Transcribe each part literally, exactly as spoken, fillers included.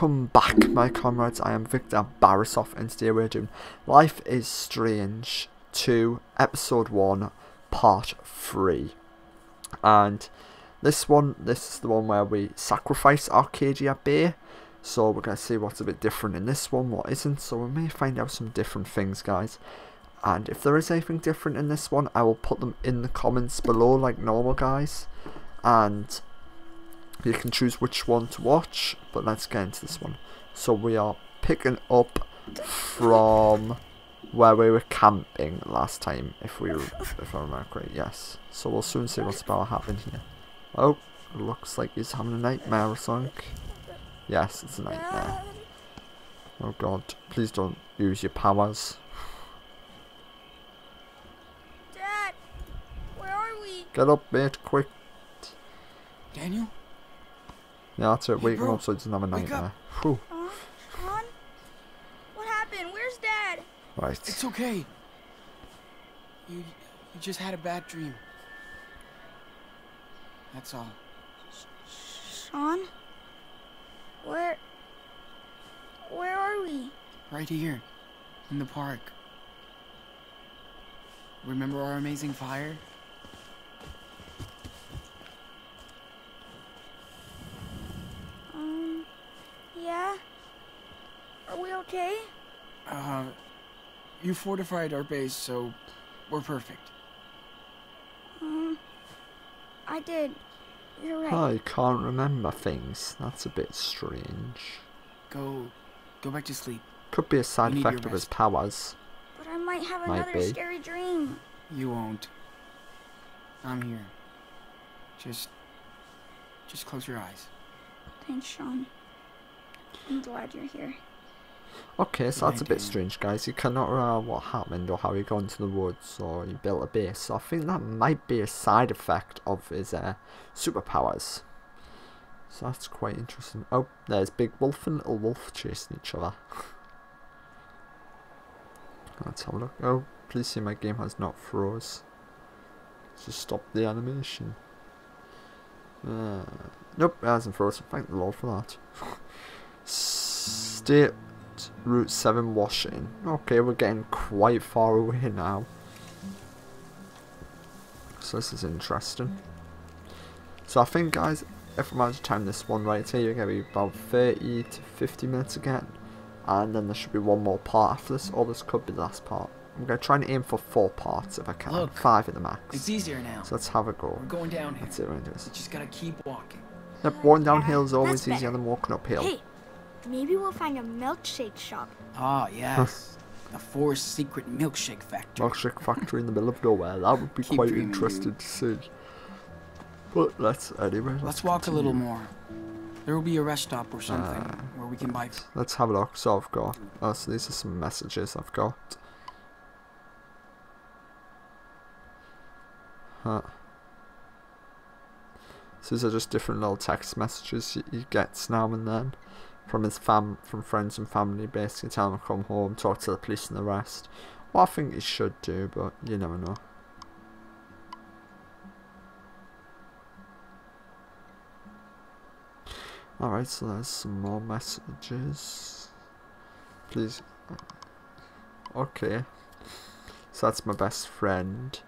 Welcome back, my comrades. I am Victor Borisov, and today we're doing Life is Strange two, Episode one, Part three. And this one, this is the one where we sacrifice Arcadia Bay. So we're going to see what's a bit different in this one, what isn't. So we may find out some different things, guys. And if there is anything different in this one, I will put them in the comments below like normal, guys. And you can choose which one to watch, but let's get into this one. So we are picking up from where we were camping last time, if we if I remember correctly. Yes. So we'll soon see what's about to happen here. Oh, looks like he's having a nightmare or something. Yes, it's a nightmare. Oh God! Please don't use your powers. Dad, where are we? Get up, mate! Quick. Daniel. Yeah, that's it, hey, waking bro, up so it doesn't have a nightmare. Whew. Uh, Sean? What happened? Where's Dad? Right. It's okay. You, you just had a bad dream. That's all. Sean? Where... Where are we? Right here. In the park. Remember our amazing fire? Are we okay? Uh, you fortified our base, so we're perfect. Um, I did. You're right. I can't remember things. That's a bit strange. Go, go back to sleep. Could be a side effect of his powers. But I might have might another be. scary dream. You won't. I'm here. Just, just close your eyes. Thanks, Sean. I'm glad you're here. Okay, so that's a bit strange, guys. You cannot remember what happened or how he got into the woods or he built a base. So I think that might be a side effect of his uh, superpowers. So that's quite interesting. Oh, there's Big Wolf and Little Wolf chasing each other. Let's have a look. Oh, please see my game has not froze. So stop the animation. Uh, nope, it hasn't frozen. Thank the Lord for that. State Route seven, Washington. Okay, we're getting quite far away now. So this is interesting. So I think, guys, if I manage to time this one right here, you're going to be about thirty to fifty minutes again. And then there should be one more part after this, or this could be the last part. I'm going to try and aim for four parts if I can. Look, five at the max. It's easier now. So let's have a go. We're going down here. That's it, we're going to do this. You just got to keep walking. Yep, walking downhill is always That's easier better. than walking uphill. Hey. Maybe we'll find a milkshake shop. Ah, yes. The Four Secret Milkshake Factory. Milkshake Factory in the middle of nowhere. That would be Keep quite dreaming, interesting dude. to see. But let's, anyway. Let's, let's walk continue. a little more. There will be a rest stop or something uh, where we can buy. Let's have a look. So I've got. Oh, so these are some messages I've got. Huh. So these are just different little text messages you get now and then. From his fam, from friends and family, basically tell him to come home, talk to the police and the rest. Well, I think he should do, but you never know. Alright, so there's some more messages. Please. Okay. So that's my best friend.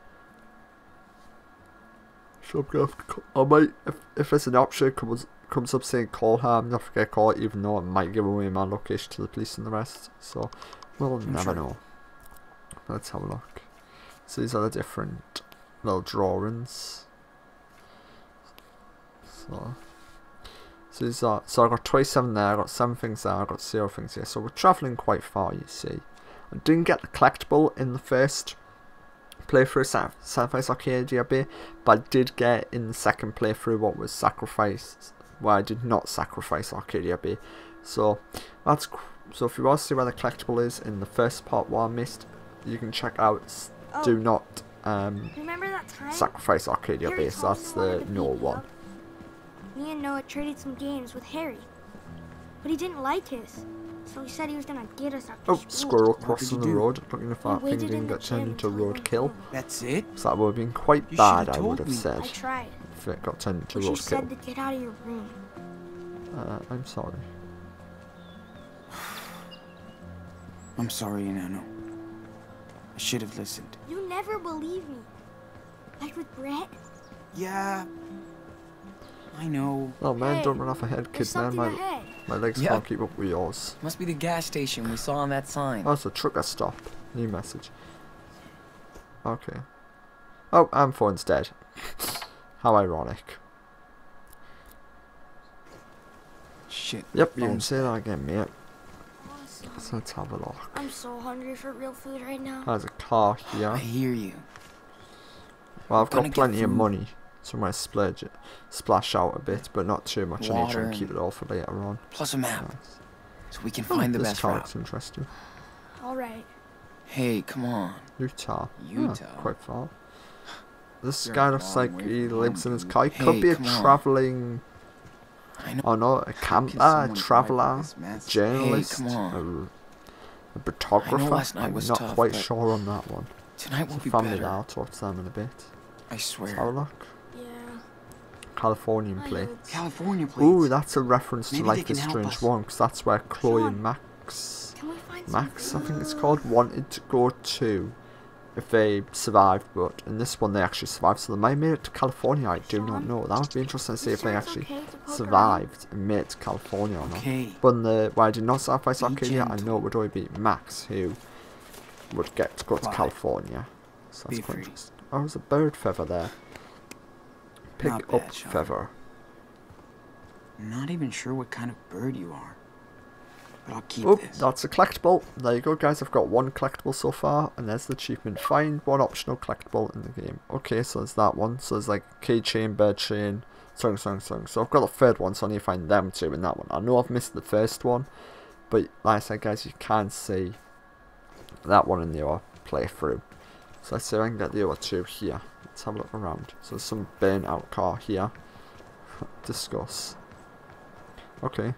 So I'm gonna have to call. I might, if, if there's an option, comes. comes up saying call her, I'm not gonna call it, even though it might give away my location to the police and the rest, so we'll I'm never sure. know. Let's have a look. So these are the different little drawings. So, so these are, so I got twenty-seven there, I got seven things there, I got zero things here, so we're travelling quite far, you see. I didn't get the collectible in the first playthrough, Sacrifice Arcadia Bay, but I did get in the second playthrough what was sacrificed, where I did not sacrifice Arcadia Bay. So that's so if you want to see where the collectible is in the first part what I missed, you can check out oh, do not um remember that time? Sacrifice Arcadia Bay. So that's the Noah one. Me and Noah traded some games with Harry, but he didn't like his, so he said he was gonna get us after Oh, school. Squirrel crossing the road, looking if that thing didn't get turned into roadkill. That's it? So that would have been quite you bad, I would have said. I tried. It got turned into roadkill. You said to get out of your room. Uh, I'm sorry. I'm sorry, Inanno. I should have listened. You never believe me. Like with Brett? Yeah. I know. Oh man, hey, don't run off ahead, kid, man. My, my legs yep. can't keep up with yours. Must be the gas station we saw on that sign. Oh, it's a trucker stop. New message. Okay. Oh, Amphorn's dead. How ironic. Shit. Yep, you can say that again, mate. Awesome. So let's have a look. I'm so hungry for real food right now. There's a car here. I hear you. Well, I've got plenty of money, so I might splurge it, splash out a bit, but not too much. Water I need to try and keep it all for later on. Plus a map, nice. So we can oh, find the best route. This car's interesting. All right. Hey, come on. Utah. Utah. Yeah, quite far. This You're guy looks like he lives in his car. He hey, could be a traveling. I know. Oh no, a camper, a traveler, a journalist, hey, a, a photographer. I'm not tough, quite sure on that one. Tonight will so be family better. I'll talk to them in a bit. I swear. Let's have a look. Yeah. Californian plates. California plates. Ooh, that's a reference Maybe to Life is Strange one, because that's where Chloe Sean, and Max, Max, I think it's called, wanted to go to if they survived, but in this one they actually survived, so they might have made it to California. I do Sean? not know. That would be interesting to see if they actually okay survived and made it to California or not. Okay. But in the, where I did not Sacrifice Arcadia, I know it would only be Max who would get to go to California. So that's quite interesting. Oh, there's a bird feather there. Pick Not up bad, feather. Not even sure what kind of bird you are. But I'll keep oh, this. That's a collectible. There you go, guys. I've got one collectible so far. And there's the achievement. Find one optional collectible in the game. Okay, so there's that one. So there's like keychain, bird chain, so on, so on, so on. So I've got the third one, so I need to find them two in that one. I know I've missed the first one. But like I said, guys, you can see that one in your playthrough. So let's see if I can get the other two here. Let's have a look around. So there's some burnt out car here. Discuss. Okay.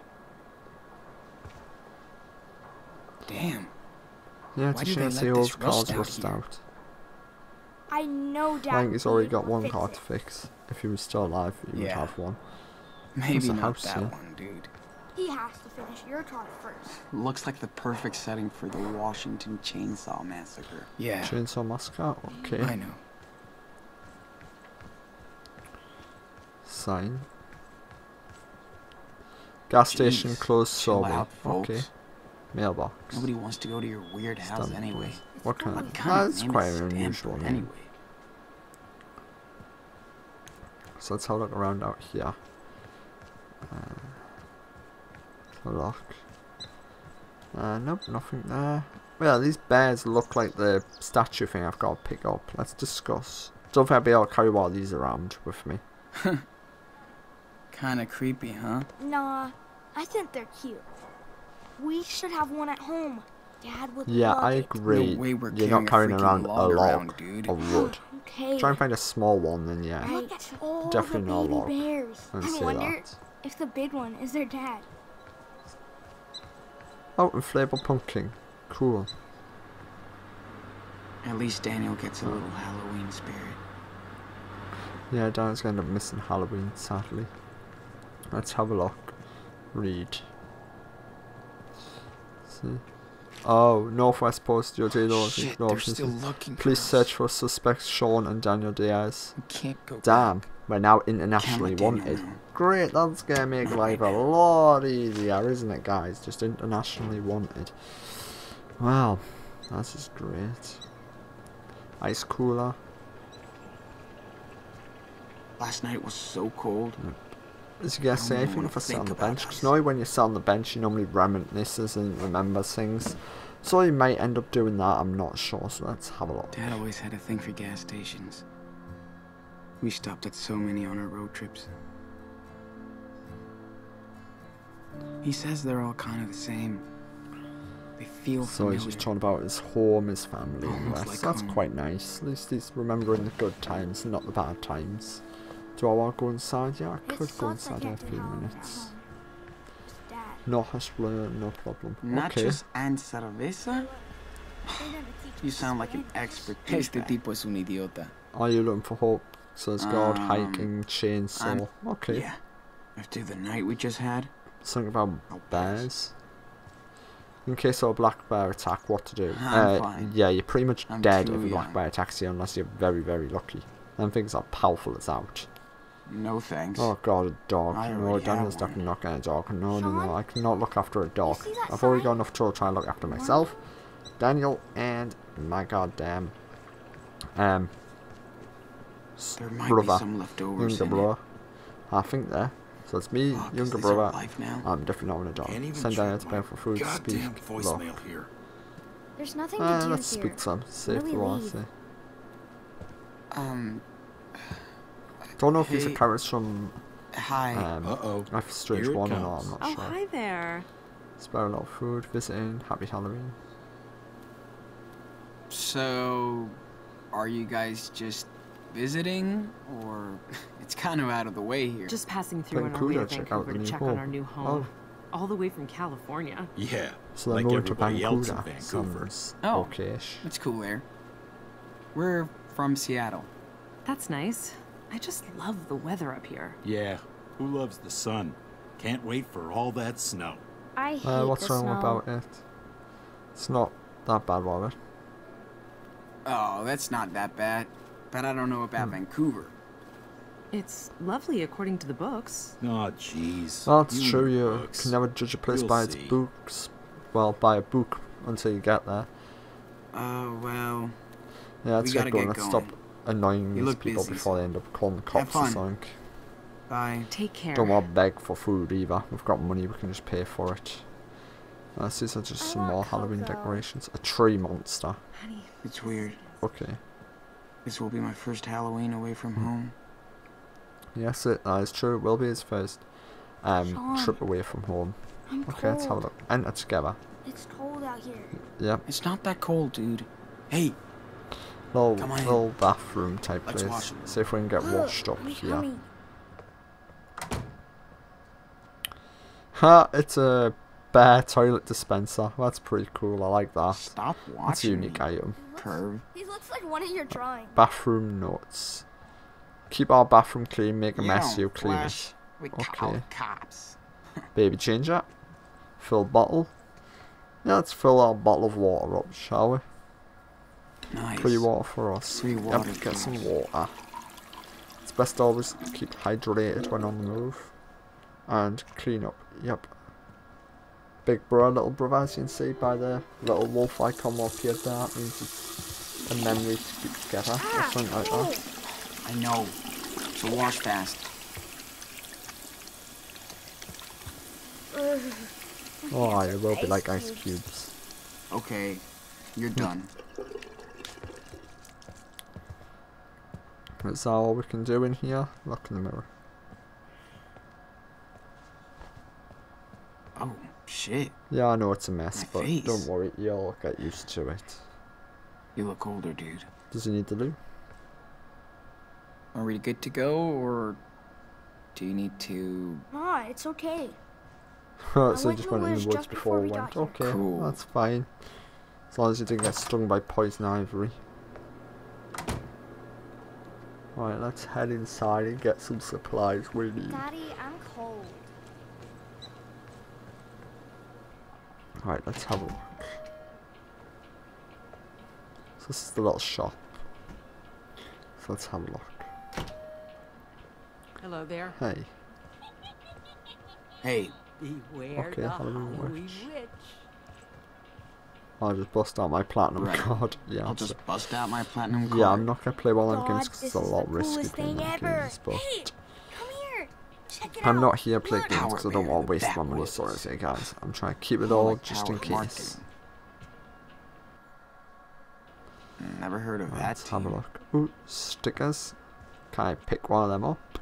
Damn. Yeah, it's Why a shame to see all the cars rust out, out. I know, Dad. I think he's already got one car it. to fix. If he was still alive, he yeah. would have one. Maybe not house that here. one, dude. He has to finish your car first. Looks like the perfect setting for the Washington Chainsaw Massacre. Yeah. Chainsaw Massacre? Okay. I know. Sign. Gas Jeez. station closed sawmill. Okay. Mailbox. Nobody wants to go to your weird house Stamp. anyway. It's what kind of... That's quite unusual. Anyway. So let's have a look around out here. Uh, A lock. Uh, nope, nothing there. Well, these bears look like the statue thing I've got to pick up. Let's discuss. Don't think I'll be able to carry one of these around with me. Kinda creepy, huh? Nah, I think they're cute. We should have one at home. Dad would Yeah, love I agree. No way we're You're not carrying around a log of wood. Okay. Try and find a small one, then yeah. Right. Definitely not a log. I wonder that. if the big one is their dad. Oh, inflatable pumpkin. Cool. At least Daniel gets a little oh. Halloween spirit. Yeah, Daniel's going to end up missing Halloween, sadly. Let's have a look. Read. See. Oh, Northwest Post, your data oh, shit, they're still looking Please search for suspects Sean and Daniel Diaz. We can't go Damn, back. we're now internationally wanted. Great, that's gonna make life a lot easier, isn't it, guys? Just internationally wanted. Wow, that's just great. Ice cooler. Last night was so cold. As you guys say, if you ever sit on the bench, because normally when you sit on the bench, you normally reminisces and remembers things. So you might end up doing that. I'm not sure. So let's have a look. Dad always had a thing for gas stations. We stopped at so many on our road trips. He says they're all kind of the same. They feel so familiar. He's just talking about his home, his family, and like so that's home. quite nice. At least he's remembering the good times, not the bad times. Do I want to go inside? Yeah, I could go inside in a few minutes. No hustler, no problem. Nachos and cerveza? You sound like an expert. Este tipo es un idiota. Are you looking for hope? So it's God, um, hiking, chainsaw. I'm, okay. Yeah. After the night we just had. Something about bears. in case of a black bear attack, what to do. I'm uh, fine. Yeah, you're pretty much I'm dead if a black young. bear attacks you, unless you're very, very lucky. Them things are powerful as out. No thanks. Oh god, a dog. No, Daniel's definitely not getting a dog. No, no, no, I cannot look after a dog. I've already got enough to try and look after myself, Daniel, and my goddamn um, there might brother, be some leftovers younger brother. It. I think there. So it's me, oh, younger brother. Now? I'm definitely not on a dog. Send Daniel to pay for food. Speak. Look. Here. There's nothing uh, to do let's here. Speak some. See if they want to say. Um. Don't know if hey. these are carrots from hi. Um, uh oh. Life is Strange one or not, I'm not oh, sure. Oh, hi there. Spare a lot of food, visiting, happy Halloween. So, are you guys just visiting, or it's kind of out of the way here? Just passing through on our way to Vancouver to check on our new home. Oh. All the way from California. Yeah, so like everybody else in Vancouver. Oh, that's cool there. We're from Seattle. That's nice. I just love the weather up here. Yeah, who loves the sun? Can't wait for all that snow. I hate uh, what's the wrong snow. about it? It's not that bad, Robert. Oh, that's not that bad. But I don't know about hmm. Vancouver. It's lovely according to the books. Oh, jeez. Well, it's you true. You books. can never judge a place You'll by its see. books. Well, by a book until you get there. Oh, uh, well. Yeah, that's right, Let's stop annoying you these people busy, before so. they end up calling the cops or something. Bye. Take care. Don't want to beg for food either. We've got money, we can just pay for it. Uh, these are just I some more Halloween though. decorations. A tree monster. Honey. It's weird. Okay. This will be my first Halloween away from hmm. home. Yes, it uh, is true. It will be his first um, Sean, trip away from home. I'm okay, cold. Let's have a look. Enter together. It's cold out here. Yep. It's not that cold, dude. Hey. Little, little bathroom type Let's place. See if we can get Ugh, washed up here. Coming. Ha! It's a bear toilet dispenser. That's pretty cool. I like that. Stop watching. That's a unique me. item. Curve. He looks like one of your drawings. Bathroom notes. Keep our bathroom clean, make a you mess, you clean it. We okay. Cops. Baby changer. Fill bottle. Yeah, let's fill our bottle of water up, shall we? Nice. Free water for us. Free water. Yep, get some water. It's best to always keep hydrated when on the move. And clean up. Yep. Big bro, little brother, as you can see by the little wolf icon up here, that means it's a memory to keep together or something like that. I know. So wash fast. Oh, it will be like ice cubes. Okay, you're done. Is that all we can do in here? Look in the mirror. Oh. Shit. Yeah, I know it's a mess, My but face. don't worry, you'll get used to it. You look older, dude. Does he need to do? Are we good to go, or do you need to? Nah, it's okay. so you just went in the woods before we went. Okay, cool. That's fine. As long as you didn't get stung by poison ivory. Alright, let's head inside and get some supplies we need. Daddy, I'm cold. Alright, let's have a look. So this is the little shop. So let's have a look. Hello there. Hey. Hey. Beware okay, the Halloween witch. witch. I'll just bust out my platinum right. card. Yeah, I'll just bust out my platinum card. Yeah, I'm not going to play one of them games because it's a lot risky playing them games. But hey. I'm not here to play games because I don't want to waste my money, sorry to say guys. I'm trying to keep it all just in case. Never heard of that. Let's have a look. Ooh, stickers. Can I pick one of them up?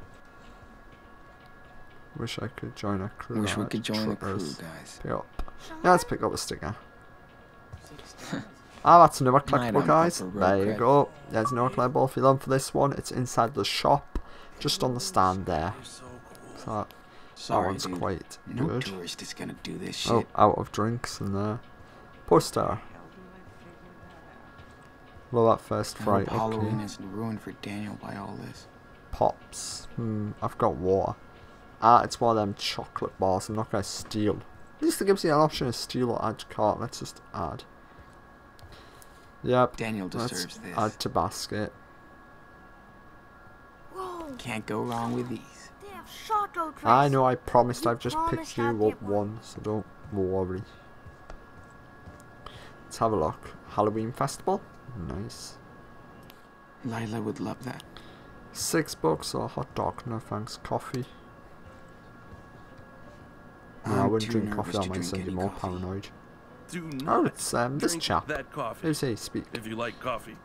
Wish I could join a crew. Wish we could join a crew, guys. Pick up. Yeah, let's pick up a sticker. Ah, that's another collectible, guys. There you go. There's another collectible. If you love for this one, it's inside the shop, just on the stand there. That, Sorry, that one's dude. quite no good. Tourist is gonna do this shit. Oh, out of drinks in there. Poster. Well, that first fright. Halloween is ruined for Daniel by all this. Pops. Hmm, I've got water. Ah, it's one of them chocolate bars. I'm not gonna steal. At least it gives you an option to steal or add to cart. Let's just add. Yep. Daniel deserves this. Add to basket. Whoa. Can't go wrong with these. They have shotgun traps. I know. I promised. I've just picked you up one, so don't worry. Let's have a look. Halloween festival. Nice. Lila would love that. Six bucks or hot dog? No thanks. Coffee. No, I wouldn't drink coffee. That might send you more paranoid. Oh, it's um this chap. Who's he? Speak. If you like coffee.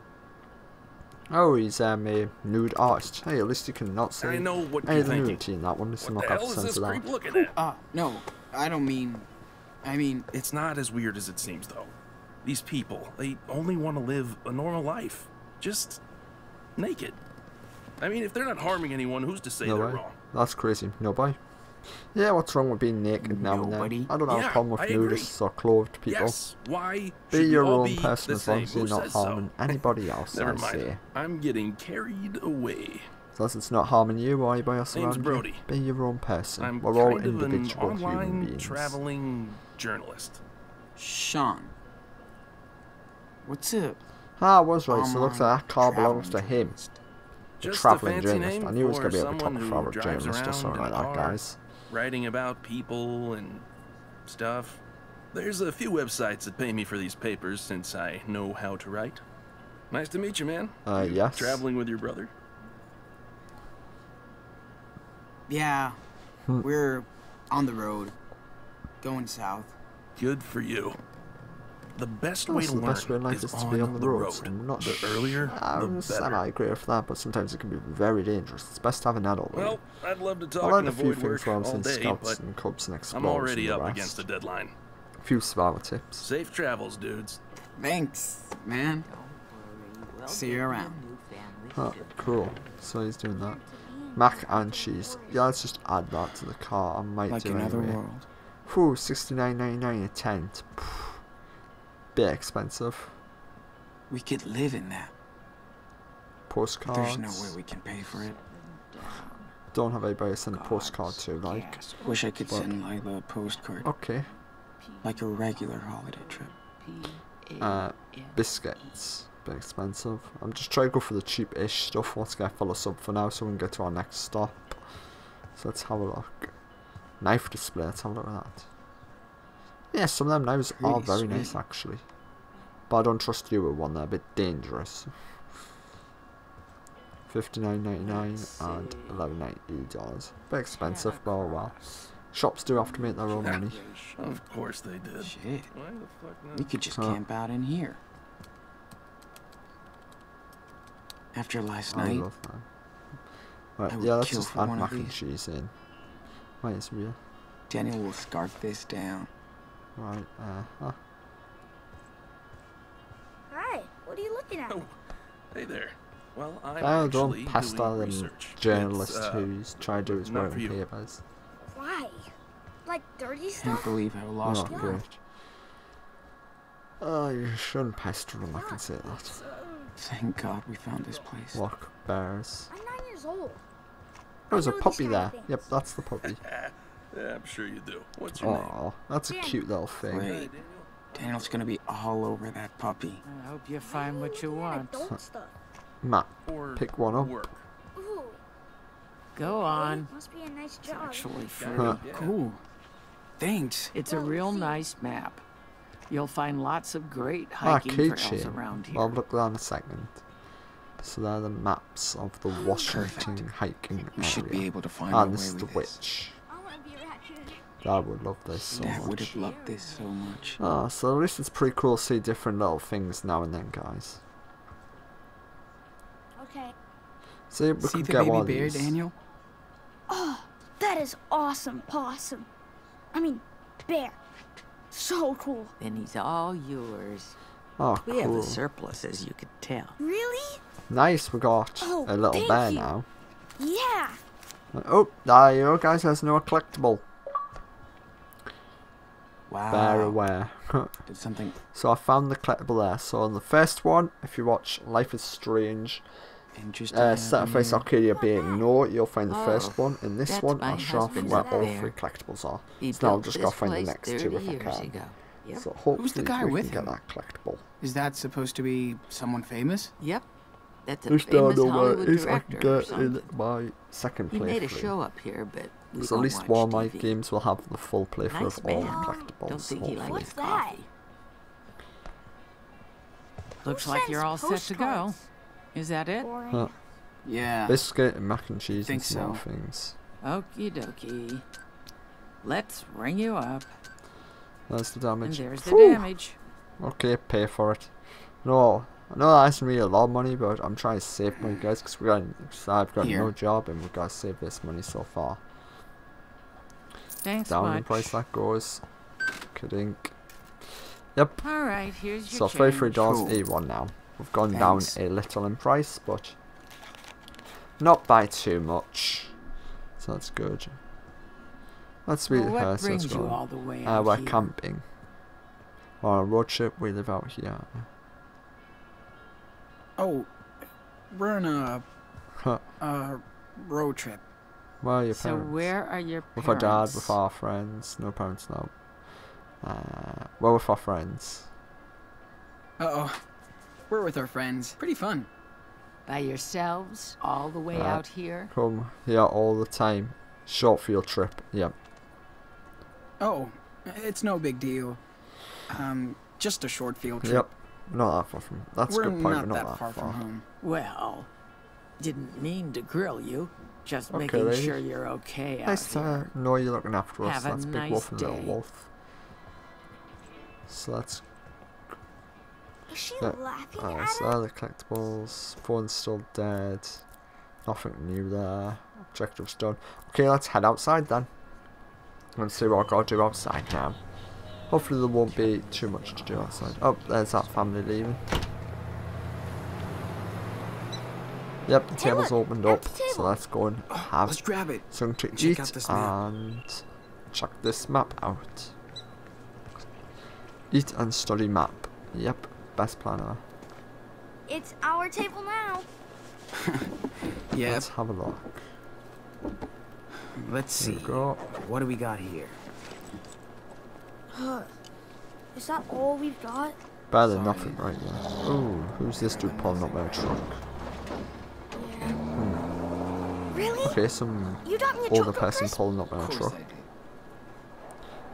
Oh, he's um a nude artist. Hey, at least you can not say any of the nudity in that one. This is not got sense of that. Ah, no, I don't mean. I mean, it's not as weird as it seems, though. These people, they only want to live a normal life, just naked. I mean, if they're not harming anyone, who's to say they're wrong? That's crazy. Nobody. Yeah, what's wrong with being naked now Nobody. and then? I don't have yeah, a problem with nudists or clothed people. Yes. Why be your own be person as long as you're not harming so? anybody else. Never I mind. Say. I'm getting carried away. Plus, it's not harming you or anybody else around Brody. you. Be your own person. I'm We're all individual an human beings. Traveling journalist. Sean. What's up? Ah, I was right. Um, so it looks like that car belongs to him. The Just traveling journalist. I knew it was going to be at the top of travel journalist or something like that, guys. Writing about people and stuff. There's a few websites that pay me for these papers since I know how to write. Nice to meet you, man. Uh, yes. Traveling with your brother? Yeah, hmm. we're on the road, going south. Good for you. The best way to learn is to be on the road. Not the earlier, the better. I agree with that, but sometimes it can be very dangerous. It's best to have an adult. Well, I'd love to talk and avoid work all day, but I'm already up against the deadline. A few survival tips. Safe travels, dudes. Thanks, man. See you around. Oh, cool. So he's doing that. Mac and cheese. Yeah, let's just add that to the car. I might do anyway. Whew, sixty-nine ninety-nine a tent. Bit expensive. We could live in that. Postcards. There's no way we can pay for it. Don't have anybody to send a postcard to, like. Yes. Wish I could but. send Lila a postcard. Okay. Like a regular holiday trip. Uh, biscuits. Bit expensive. I'm just trying to go for the cheap-ish stuff. Let's get full of something for now, so we can get to our next stop. So let's have a look. Knife display. Let's have a look at that. Yeah, some of them knives are very nice actually. But I don't trust you with one, they're a bit dangerous. fifty-nine ninety-nine and eleven ninety-eight dollars. Bit expensive, but oh well. Shops do have to make their own money. Of course they did. Shit. Why the fuck not? We could just huh. camp out in here. After last I night. Love that. Right, yeah, let's just add mac and cheese in. Wait, it's real. Daniel will scarf this down. Right, uh, huh. Hi, what are you looking at? Oh, hey there. Well, I'm I actually doing research. Journalist uh, who's trying to do his own papers. Why? Like dirty stuff? I can't believe how lost we are. Oh, you shouldn't pester him, I can say that. Thank God we found this place. Walk bears. I'm nine years old. There was a puppy there. Things. Yep, that's the puppy. Yeah, I'm sure you do. What's your Aww, name? That's a cute little thing. Wait, Daniel's gonna be all over that puppy. I hope you find what you want. Matt, pick one up. Work. Go on. Must be a nice job. It's actually huh. cool. Thanks. It's a real nice map. You'll find lots of great hiking ah, trails around here. I'll look there in a second. So there are the maps of the Washington Perfect. hiking area. We should be able to find and this is the witch. I would love this so much. I would have loved this so much. Ah, so at least it's pretty cool to see different little things now and then, guys. Okay. See, we see could the get baby bear, these. Daniel? Oh, that is awesome, possum. I mean, bear. So cool. Then he's all yours. Oh, we cool. have a surplus, as you could tell. Really? Nice, we got oh, a little bear you. now. Yeah. Oh, there you go, guys. There's no collectible. Wow. Bear aware. Did something. So I found the collectible there. So on the first one, if you watch Life is Strange Interesting. Uh, Sacrifice Arcadia Bay ignore. You'll find the oh, first one and this one are sharp where there. all three collectibles are. He so now I'll just go find the next two if I can. Yep. So hopefully Who's the guy we with can him? get that collectible. Is that supposed to be someone famous? Yep. That's a There's famous no Hollywood is director I get in my second playthrough. He made a show up here, but we so at least while my games will have the full playthrough nice of all the collectibles. Don't think he likes coffee. Looks Who like you're all set to go. Is that it? Huh. Yeah. Biscuit and mac and cheese think and small so. things. Okie dokie. Let's ring you up. There's the damage. And there's the Whew. damage. Okay, pay for it. No, I know that isn't really a lot of money, but I'm trying to save money, guys, because we got I've got Here. no job and we've got to save this money so far. Thanks Down much. in price that goes. Kidding. Yep. All right, here's your so thirty-three dollars and eighty-one cents now. We've gone Thanks. down a little in price, but not by too much. So that's good. Let's read well, her. So you all the way uh, we're here. camping. On a road trip, we live out here. Oh, we're on a uh, road trip. Where are your parents? So where are your parents? With our dad, with our friends. No parents now. Uh, we're with our friends. Uh oh, we're with our friends. Pretty fun. By yourselves, all the way uh, out here. Come here all the time. Short field trip. Yep. Oh, it's no big deal. Um, just a short field trip. Yep. Not that far from. That's we're a good point. Not we're not that, that far, far from home. Well, didn't mean to grill you. Just okay, making lady. sure you're okay. Nice out here. to know you're looking after us. Have That's a big nice wolf and day. little wolf. So that's. Is she that, laughing uh, at so the collectibles. Phone's still dead. Nothing new there. Objective's done. Okay, let's head outside then. Let's see what I've got to do outside now. Hopefully, there won't be too much to do outside. Oh, there's that family leaving. Yep, the table's hey, look, opened up, table. so let's go and have let's grab it. something to check eat and check this map out. Eat and study map. Yep, best planner. It's our table now. Yeah. Let's have a look. Let's see. Go. What do we got here? Huh. Is that all we've got? Better than nothing right now. Ooh, who's this dude pulling up their truck? Yeah. Hmm. Really? Okay, some you got me a older person crisp? pulling up their truck.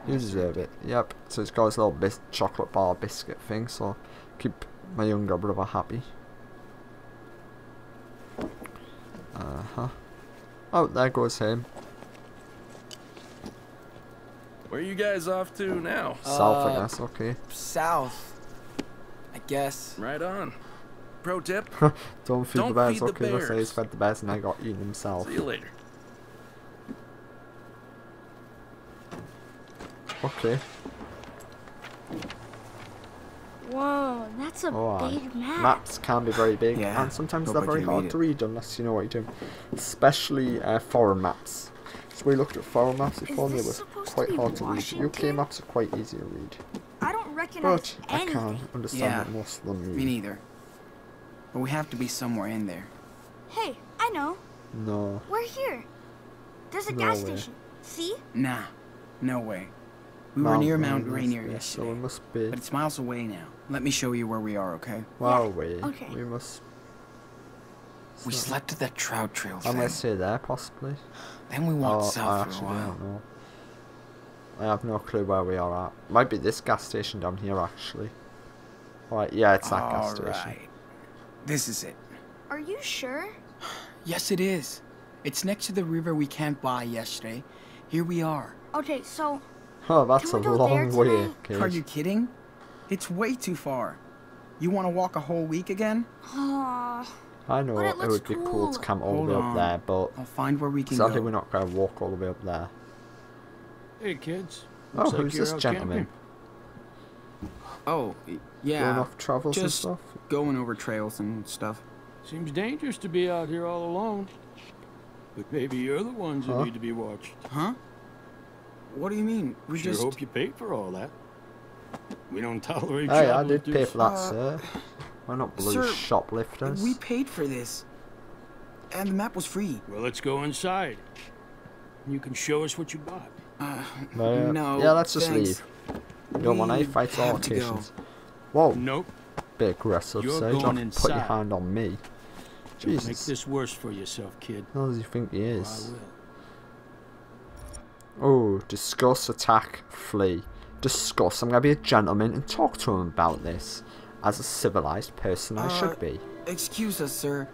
You deserve it. Yep. So it's got his little bis chocolate bar biscuit thing. So keep my younger brother happy. Uh huh. Oh, there goes him. Where are you guys off to now? South, uh, I guess. Okay. South, I guess. Right on. Pro tip: Don't feed Don't the bears. Feed okay, the bears. Let's say he's fed the bears and I got eaten himself. See you later. Okay. Whoa, that's a oh, big map. Maps can be very big, yeah, and sometimes they're very hard to read unless you know what you're doing. Especially uh, foreign maps. So we looked at foreign maps before, they were quite hard to read. U K maps are quite easy to read. I don't recognize But anything. I can understand yeah, what most of them mean. Me neither. But we have to be somewhere in there. Hey, I know. No. We're here. There's a no gas way. station. See? Nah, no way. We Mount were near Mount Rainier yesterday, so it must be. But it's miles away now. Let me show you where we are, okay? Wow, yeah. we okay. we must. We so. slept at that trout trail thing. I might stay there, possibly. Then we went oh, south for a while. Don't know. I have no clue where we are at. Might be this gas station down here, actually. Right? Yeah, it's that All gas right. station. This is it. Are you sure? Yes, it is. It's next to the river we camped by yesterday. Here we are. Okay, so. Oh, that's a long way. Are you kidding? It's way too far. You want to walk a whole week again? Aww. I know it, it would cool. be cool to camp all Hold the way on. up there, but I'll find where we can sadly go. we're not going to walk all the way up there. Hey kids. Oh, Looks who's like this gentleman? Camping. Oh, yeah. Going off travels Just and stuff. Going over trails and stuff. Seems dangerous to be out here all alone. But maybe you're the ones huh? who need to be watched. Huh? What do you mean? We sure just hope you paid for all that. We don't tolerate. Hey, I did pay for that, uh, sir. We're not blue sir, shoplifters. We paid for this. And the map was free. Well, let's go inside. You can show us what you bought. Uh, no. no. Yeah, let's just thanks. leave. You don't want any fights or altercations. Whoa. Nope. Bit aggressive, You're Sage. Going I can put your hand on me. Jesus. Make this worse for yourself, kid. How does he think he is? Oh, discuss, attack, flee. Discuss. I'm going to be a gentleman and talk to him about this. As a civilized person, uh, I should be. Excuse us, sir.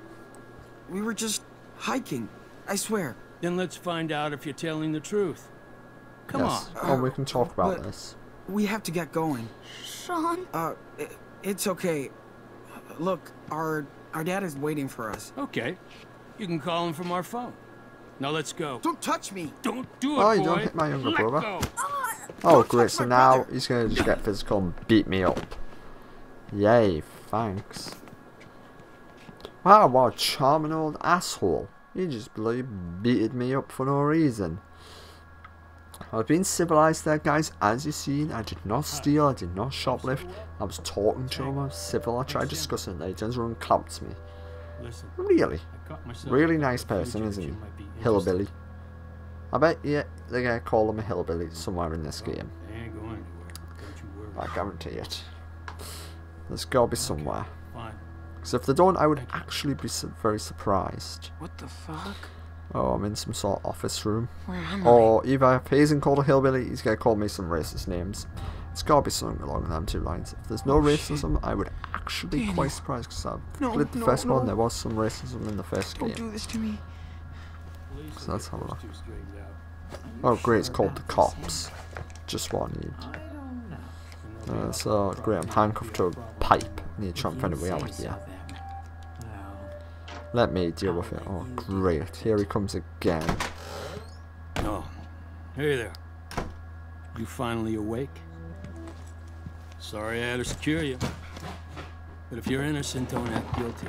We were just hiking, I swear. Then let's find out if you're telling the truth. Come yes. on. Oh, uh, we can talk about this. We have to get going. Sean? Uh, it, it's okay. Look, our our dad is waiting for us. Okay. You can call him from our phone. Now let's go. Don't touch me. Don't do it, oh, boy. Don't hit my younger Let brother. Go. Oh, great. So now brother. he's going to just get physical and beat me up. Yay, thanks. Wow, what a charming old asshole. He just bloody beated me up for no reason. I've been civilized there, guys. As you've seen, I did not steal, I did not shoplift. I was talking to him, I was civil. I tried discussing it. He turns around and clapped me. Really? Really nice person, isn't he? Hillbilly. I bet yeah, they're going to call him a hillbilly somewhere in this game. I guarantee it. There's got to be somewhere. So if they don't, I would actually be very surprised. What the fuck? Oh, I'm in some sort of office room. Where am I? Or either if he isn't called a hillbilly, he's going to call me some racist names. It's got to be something along them two lines. If there's no oh, racism, shit. I would actually be quite surprised because I've no, played the no, first no. one. There was some racism in the first don't game. Don't do this to me. So let's have a look. Oh, great, it's called the cops. Just what I need. Uh, so, great, I'm handcuffed to a pipe. I need to try and find a way out here. Let me deal with it. Oh, great. Here he comes again. Oh, hey there. You finally awake? Sorry I had to secure you. But if you're innocent, don't act guilty.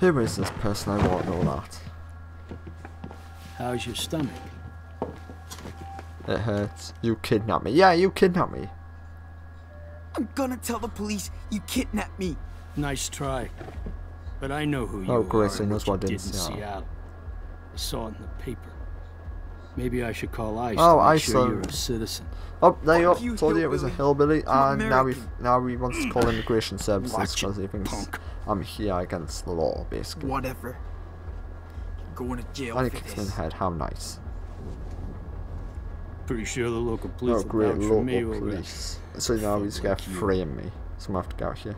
Who is this person? I want to know that. How's your stomach? It hurts. You kidnapped me. Yeah, you kidnapped me. I'm gonna tell the police you kidnapped me. Nice try. But I know who you oh, Grace, are and what you I didn't did in Seattle. Seattle. I saw it in the paper. Maybe I should call ICE oh, to make ICE sure you're a citizen. Oh, there you go. You told you it was a hillbilly, and now he now he wants to call immigration services because he thinks punk. I'm here against the law, basically. Whatever. Going to jail. And he kicks me in the head. How nice. Pretty sure the local police. Oh, great, local me police. So now he's gonna frame me. So I'm gonna have to go out here.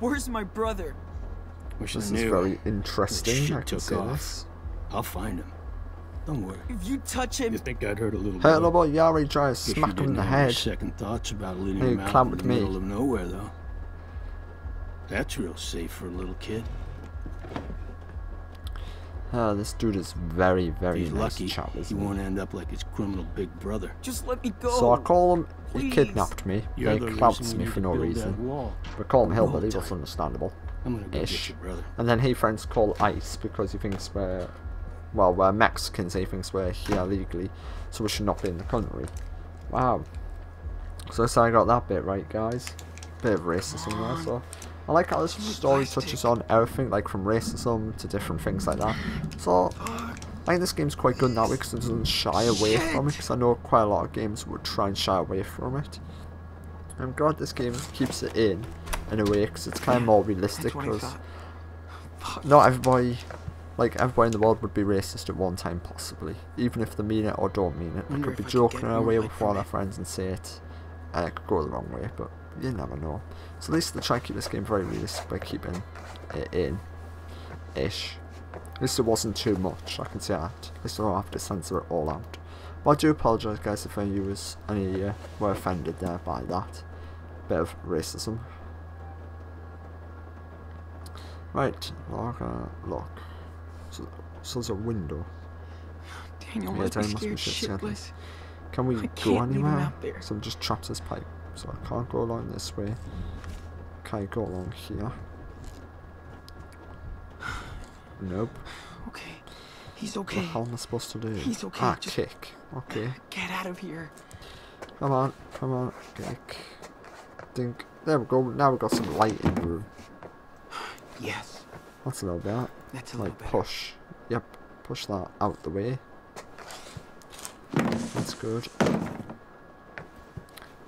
Where's my brother? Which this is very interesting. I can see this. I'll find him. Don't worry. If you touch him, you think I'd hurt a little bit. Hurt a little bit. You already tried to smack him in the head. Second thoughts about leading him out in the middle of nowhere, though. That's real safe for a little kid. Ah, this dude is very, very lucky. He won't end up like his criminal big brother. Just let me go. So I call him. He kidnapped me. They clouts me for no reason. I call him hillbilly. That's understandable. I'm gonna go get your brother. And then he friends call ICE because he thinks we're, well, we're Mexicans. He thinks we're here legally, so we should not be in the country. Wow. So that's how I got that bit right, guys. Bit of racism there. So I like how this story touches on everything, like from racism to different things like that. So I think this game's quite good in that way because it doesn't shy away from it. Because I know quite a lot of games would try and shy away from it. I'm glad this game keeps it in. In a way, because it's kind of more realistic. Because not everybody, like everybody in the world, would be racist at one time, possibly. Even if they mean it or don't mean it, they could be joking in a way with one of their friends and say it, and it could go the wrong way. But you never know. So at least they try and keep this game very realistic by keeping it in-ish. At least it wasn't too much. I can say that. At least I don't have to censor it all out. But I do apologise, guys, if any viewers any uh, were offended there by that bit of racism. Right, lock, uh, lock. So, so there's a window. Daniel, yeah, Daniel must be shitless. Can we go anywhere? So I'm just trapped this pipe, so I can't go along this way. Can't go along here. Nope. Okay, he's okay. What the hell am I supposed to do? He's okay. Ah, just kick. Okay. Get out of here. Come on, come on, kick. Dink. There we go. Now we've got some light in the room. Yes. That's a little bit. That's a little like better. Push. Yep. Push that out the way. That's good.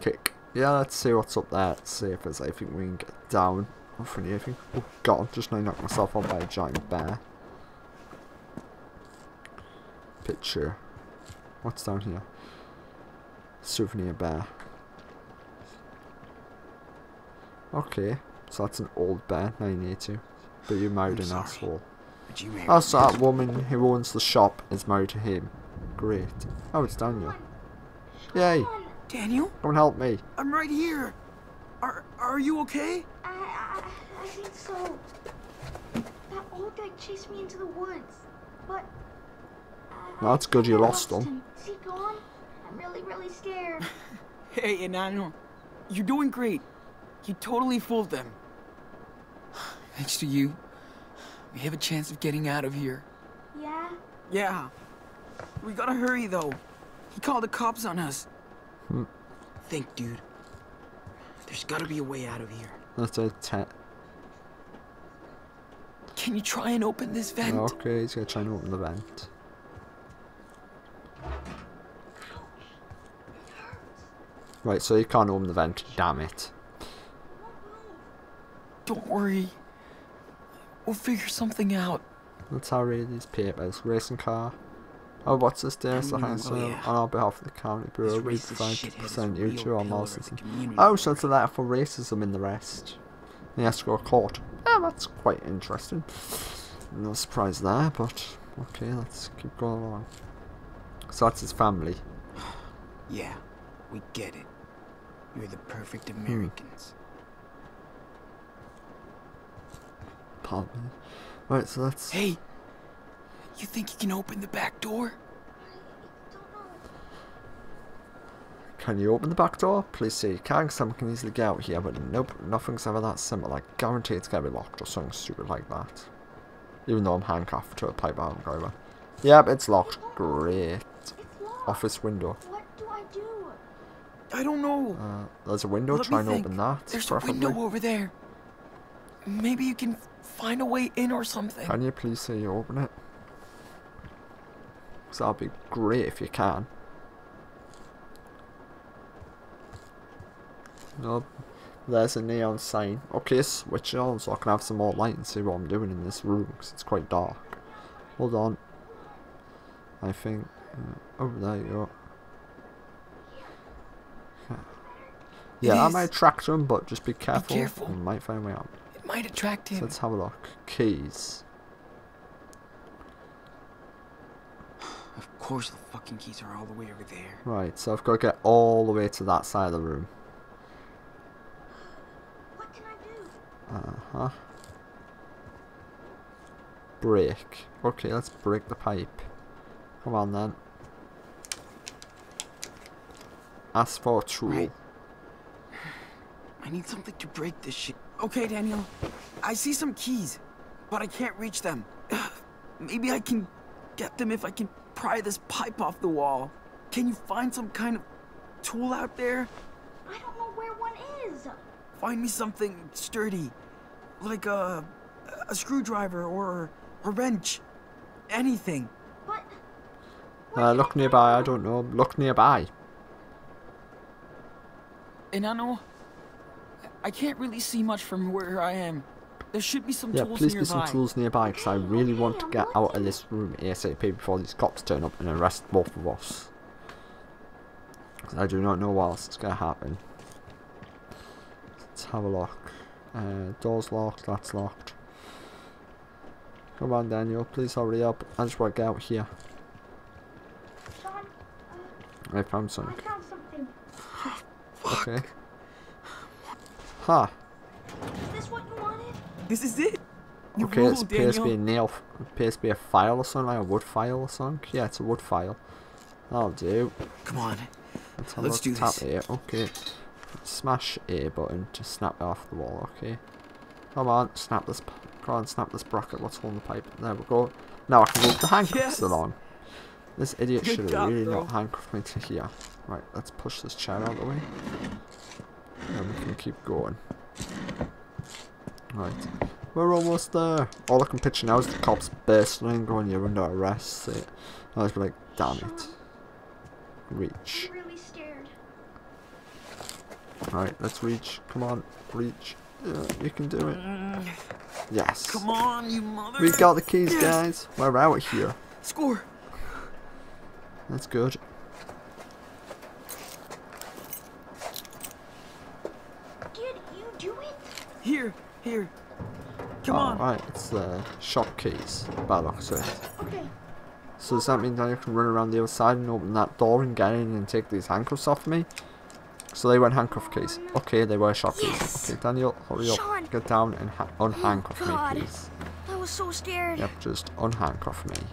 Kick. Yeah, let's see what's up there. Let's see if there's anything we can get down. Not really anything. Oh god, I just now knocked myself on by a giant bear. Picture. What's down here? Souvenir bear. Okay, so that's an old bear, nine eighty-two. But you married I'm an sorry. asshole. Married also, that woman who owns the shop is married to him. Great. Oh, it's Daniel. Yay! Daniel? Don't help me. I'm right here. Are Are you okay? I I, I think so. That old guy chased me into the woods, but. I, well, that's good. You lost him. Is he gone? I'm really, really scared. Hey, Daniel, you're doing great. You totally fooled them. Thanks to you, we have a chance of getting out of here. Yeah? Yeah. We gotta hurry, though. He called the cops on us. Hmm. Think, dude. There's gotta be a way out of here. That's a tent. Can you try and open this vent? Okay, he's gonna try and open the vent. Right, so you can't open the vent. Damn it. Don't worry. We'll figure something out. Let's read these papers. Racing car. Oh, what's this there? So on our behalf of the county bureau, we decide to present you to our moral citizen. Oh, so it's a letter for racism in the rest. He has to go to court. Yeah, that's quite interesting. No surprise there, but okay, let's keep going along. So that's his family. Yeah, we get it. You're the perfect Americans. Hmm. Pardon me. Right, so let's. Hey, you think you can open the back door? Can you open the back door? Please say you can, because someone can easily get out here, but nope, nothing's ever that simple. I guarantee it's gonna be locked or something stupid like that. Even though I'm handcuffed to a pipe arm driver. Yep, it's locked. Great. It's locked. Office window. What do I do? I don't know. Uh, there's a window. Let Try and think. open that. There's preferably. a window over there. Maybe you can find a way in or something. Can you please say you open it? Because that'd be great if you can. Nope. There's a neon sign. Okay, switch it on so I can have some more light and see what I'm doing in this room because it's quite dark. Hold on. I think... Uh, oh, there you go. Yeah, that might attract him, but just be careful. Be careful. You might find a way out. Might attract him. So let's have a look. Keys. Of course the fucking keys are all the way over there. Right, so I've got to get all the way to that side of the room. What can I do? Uh-huh. Break. Okay, let's break the pipe. Come on then. Ask for a tool. Right. I need something to break this shit. Okay, Daniel. I see some keys, but I can't reach them. Maybe I can get them if I can pry this pipe off the wall. Can you find some kind of tool out there? I don't know where one is. Find me something sturdy, like a, a screwdriver or a wrench. Anything. What? Uh, look nearby. I don't know. Look nearby. Inano. I can't really see much from where I am. There should be some yeah, tools nearby. Yeah, please be some tools nearby because I really want to get out of this room ASAP before these cops turn up and arrest both of us. Because I do not know what else is going to happen. Let's have a look. Uh, door's locked, that's locked. Come on, Daniel, please hurry up. I just want to get out here. Sean, uh, I found something. I found something. Okay. Huh. Is this what you wanted? This is it. You okay, it appears to be a nail. Appears to be a file or something, like a wood file or something. Yeah, it's a wood file. That'll do. Come on. Let's, Let's do tap this. A. Okay. Smash A button to snap it off the wall. Okay. Come on, snap this. Come on, snap this bracket. What's holding the pipe? There we go. Now I can move the handcuffs yes. along. This idiot should have really though. not handcuffed me to here. Right. Let's push this chair out of the way. And we can keep going. Right. We're almost there. All I can picture now is the cops bursting and going, "You're under arrest." It. I was like, "Damn it!" Reach. I'm really scared. All right, let's reach. Come on, reach. Yeah, you can do it. Yes. Come on, you mother. We got the keys, guys. We're out of here. Score. That's good. Did you do it? Here, here. Come on. All right, it's the uh, shop keys. Bad access. Okay. So does that mean Daniel can run around the other side and open that door and get in and take these handcuffs off me? So they weren't handcuff keys. Okay, they were shop keys. Yes. Okay, Daniel, hurry up. Sean. Get down and ha unhandcuff oh, God. me, please. I was so scared. Yep, just unhandcuff me.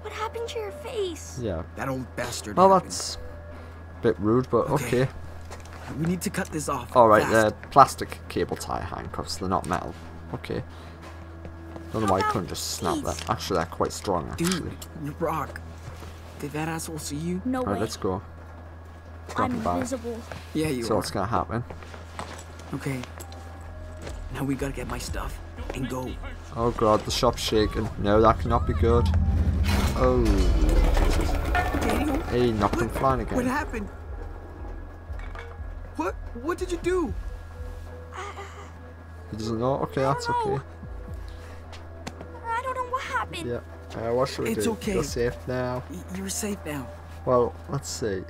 What happened to your face? Yeah. That old bastard. Well, happened. That's a bit rude, but okay. okay. We need to cut this off. Alright, they're uh, plastic cable tie handcuffs. They're not metal. Okay. Don't know why I couldn't just snap these? that. Actually, they're quite strong, actually. Dude, Rock. Did that asshole see you? No Alright, let's go. I'm invisible. Yeah, you So are. what's gonna happen? Okay. Now we gotta get my stuff and go. Oh god, the shop's shaking. No, that cannot be good. Oh. Daniel? Hey, nothing flying again. What happened? What? What did you do? He doesn't know. Okay, that's know. okay. I don't know what happened. Yeah. Uh, what should we it's do? Okay. You're safe now. You're safe now. Well, let's see.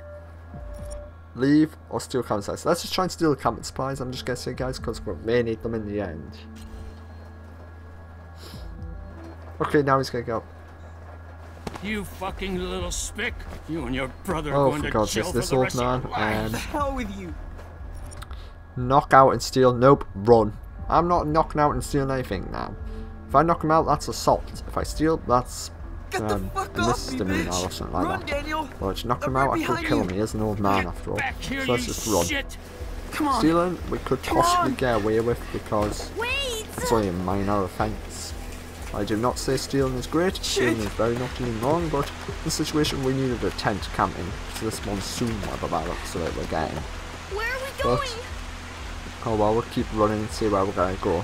Leave or steal camping supplies. Let's just try and steal the camping supplies. I'm just gonna say, guys, because we may need them in the end. Okay, now he's gonna go. You fucking little spick! You and your brother are going to jail for the rest of your life. Oh, for God, this old man. The hell with you! Knock out and steal. Nope, run. I'm not knocking out and stealing anything now. If I knock him out, that's assault. If I steal, that's. Get the fuck um, off me, bitch! Like run, that. Daniel! Well, to knock him out, I could kill him. He is an old man, after all. Here, so let's just run. Shit. Come on. Stealing, we could Come possibly on. get away with, because Wait. it's only a minor offence. I do not say stealing is great. Shit. Stealing is very not even wrong, but in this situation, we needed a tent camping. So this monsoon weather that looks like we're getting. Where are we going? But, oh well, we'll keep running and see where we're going to go.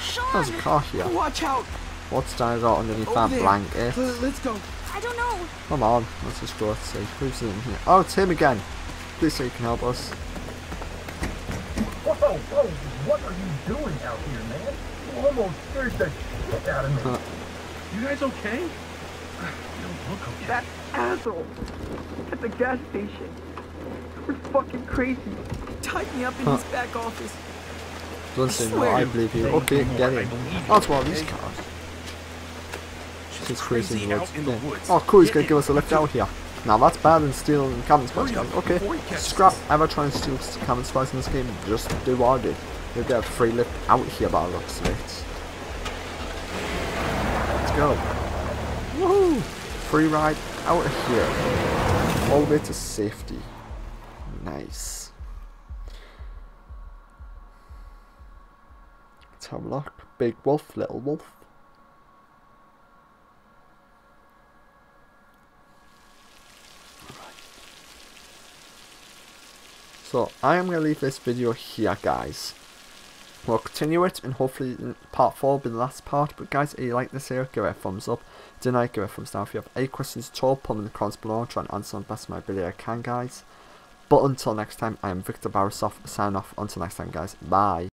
Sean, There's a car here. Watch out! What's down got underneath Over that there. blanket? Uh, let's go. I don't know. Come on, let's just go. Let's see who's in here. Oh, it's him again. Please say you can help us. Whoa, whoa! What are you doing out here, man? You almost scared the shit out of me. Huh. You guys okay? You don't look okay. That asshole at the gas station. We're fucking crazy. Tied me up in huh. his back office. Don't say no. I believe you. Okay, get it. That's one of these cars. It's crazy in the woods. In the woods. Yeah. Oh, cool, he's going to give us a lift out here. Now, that's better than stealing cabin spice, guys. Okay, scrap ever trying to steal cabin spice in this game. Just do what I did. You'll get a free lift out here by the looks of it. Let's go. Woohoo! Free ride out of here. All the way to safety. Nice. Let's have a look. Big wolf, little wolf. So, I am going to leave this video here, guys. We'll continue it, and hopefully part four will be the last part. But guys, if you like this video, give it a thumbs up. If you didn't like it, give it a thumbs down. If you have any questions at all, put them in the comments below. I'll try and answer them best of my ability I can, guys. But until next time, I am Victor Borisov. Sign off. Until next time, guys. Bye.